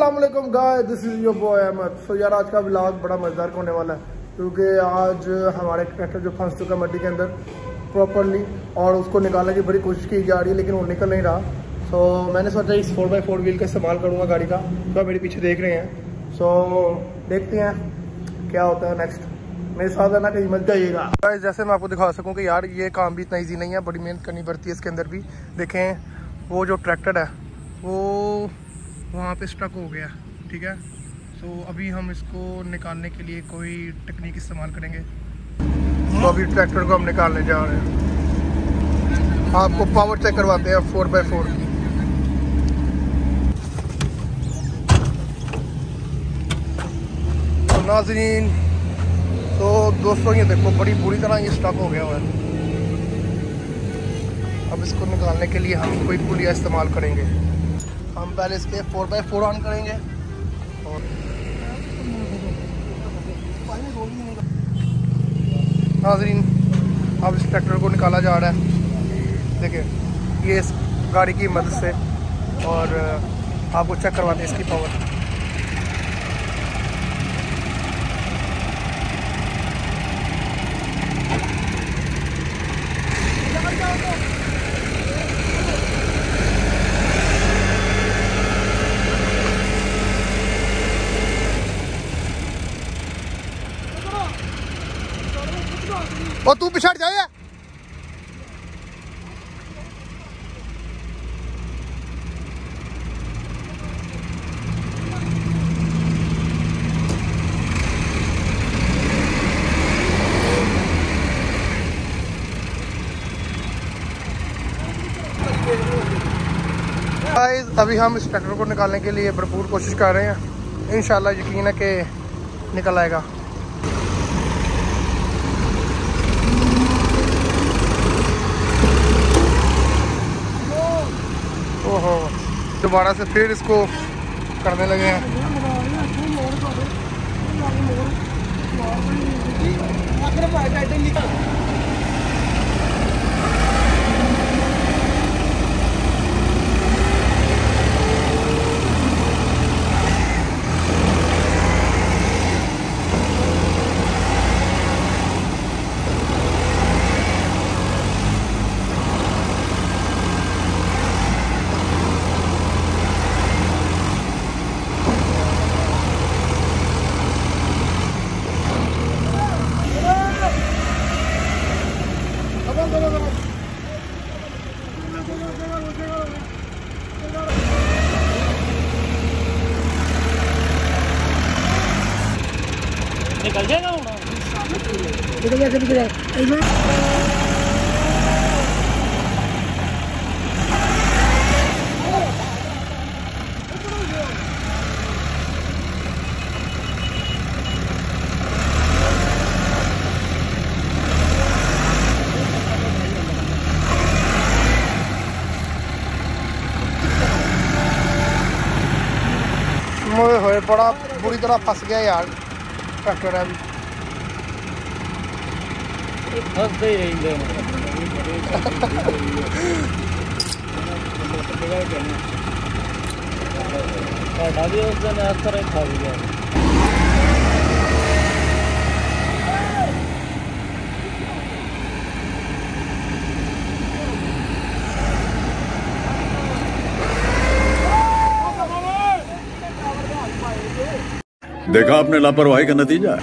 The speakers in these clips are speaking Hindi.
अस्सलाम वालेकुम guys, this is your boy Ahmad. So यार आज का व्लॉग बड़ा मज़ेदार होने वाला है क्योंकि आज हमारे ट्रैक्टर जो फंस चुका है मड्डी के अंदर प्रॉपरली और उसको निकालने की बड़ी कोशिश की जा रही है लेकिन वो निकल नहीं रहा। सो मैंने सोचा इस 4x4 व्हील का इस्तेमाल करूँगा गाड़ी का। तो मेरे पीछे देख रहे हैं, सो देखते हैं क्या होता है नेक्स्ट। मेरे साथ आना कहीं मत जाइएगा गाइस। जैसे मैं आपको दिखा सकूँ कि यार ये काम भी इतना ईजी नहीं है, बड़ी मेहनत करनी पड़ती है इसके अंदर भी। देखें वो जो ट्रैक्टर है वो वहाँ पे स्ट्रक हो गया, ठीक है। सो अभी हम इसको निकालने के लिए कोई टेक्निक इस्तेमाल करेंगे। तो अभी ट्रैक्टर को हम निकालने जा रहे हैं। आपको पावर चेक करवाते हैं 4x4 की। तो नाज़रीन, तो दोस्तों ये देखो बड़ी बुरी तरह ये स्ट्रक हो गया हुआ है। अब इसको निकालने के लिए हम कोई पुलिया इस्तेमाल करेंगे। हम पहले इसके 4x4 ऑन करेंगे और नाज़रीन अब इस ट्रैक्टर को निकाला जा रहा है। देखिए ये इस गाड़ी की मदद से, और आपको चेक करवाते हैं इसकी पावर। और तू पिछड़ जाए गाइस। अभी हम इस ट्रैक्टर को निकालने के लिए भरपूर कोशिश कर रहे हैं। इंशाल्लाह यकीन है कि निकल आएगा। ओहो, दोबारा से फिर इसको करने लगे हैं। निकल जाएगा ना, निकल जाएगा, निकल जाएगा। बड़ा बुरी तरह फंस गया यार ट्रैक्टर। अभी फंसते ही रहेंगे देखा आपने लापरवाही का नतीजा है।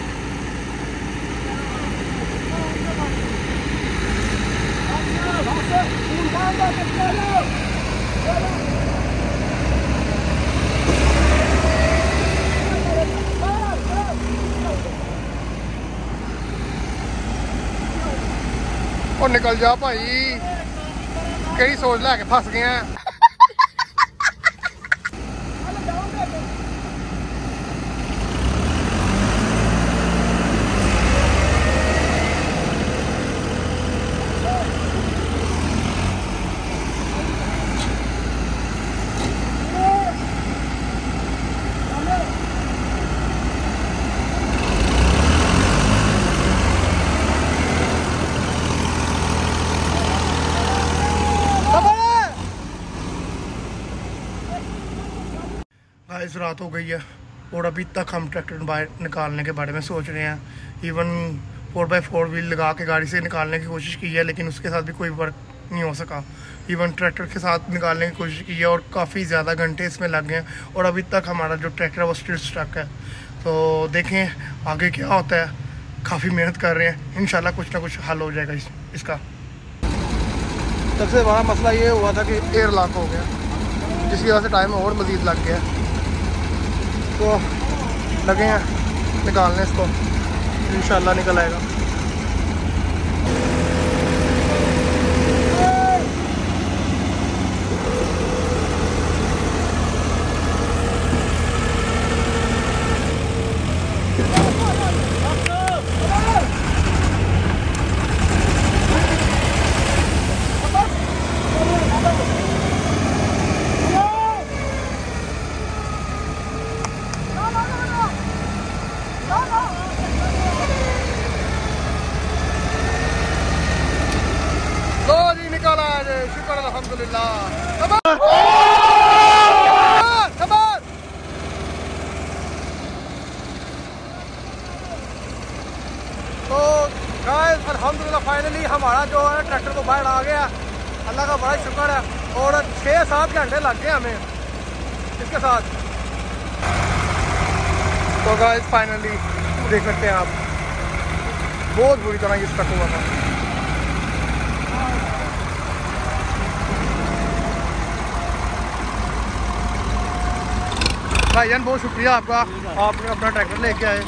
और निकल जा भाई, कई सोच ला के फंस गए हैं। गाइस रात हो गई है और अभी तक हम ट्रैक्टर बाहर निकालने के बारे में सोच रहे हैं। इवन 4x4 व्हील लगा के गाड़ी से निकालने की कोशिश की है, लेकिन उसके साथ भी कोई वर्क नहीं हो सका। इवन ट्रैक्टर के साथ निकालने की कोशिश की है और काफ़ी ज़्यादा घंटे इसमें लग गए हैं और अभी तक हमारा जो ट्रैक्टर है वो स्टिल स्टक है। तो देखें आगे क्या होता है, काफ़ी मेहनत कर रहे हैं, इंशाल्लाह कुछ ना कुछ हल हो जाएगा इसका। सबसे बड़ा मसला ये हुआ था कि एयर लॉक हो गया, जिसकी वजह से टाइम और मज़ीद लग गया। तो लगे हैं निकालने इसको, इंशाल्लाह निकल आएगा। शुक्र अल्हम्दुलिल्लाह। तो गाइस अल्हम्दुलिल्लाह फाइनली हमारा जो है ट्रैक्टर को बाहर आ गया, अल्लाह का बड़ा शुक्र है। और 6-7 घंटे लग गए हमें इसके साथ। तो गाइस फाइनली देख सकते हैं आप, बहुत बुरी तरह ये स्टक हुआ था। भाईजान बहुत शुक्रिया आपका, आपने अपना ट्रैक्टर लेके आए,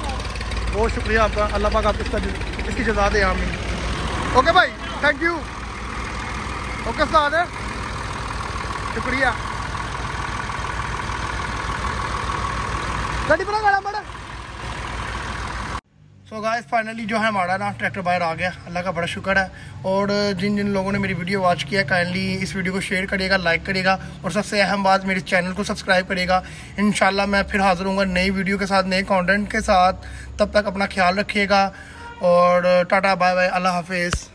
बहुत शुक्रिया आपका। अल्लाह पाक आप इसकी जज़ा दे, आमीन। ओके भाई, थैंक यू। ओके उस्ताद, शुक्रिया। गाड़ी बना गाड़ा बड़ा। सो गाइस फाइनली जो है हमारा ना ट्रैक्टर बाहर आ गया, अल्लाह का बड़ा शुक्र है। और जिन जिन लोगों ने मेरी वीडियो वॉच किया, काइंडली इस वीडियो को शेयर करिएगा, लाइक करिएगा और सबसे अहम बात मेरे चैनल को सब्सक्राइब करिएगा। इंशाल्लाह मैं फिर हाज़िर हूँगा नई वीडियो के साथ, नए कंटेंट के साथ। तब तक अपना ख्याल रखिएगा और टाटा बाय बाय, अल्लाह हाफिज़।